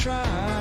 try.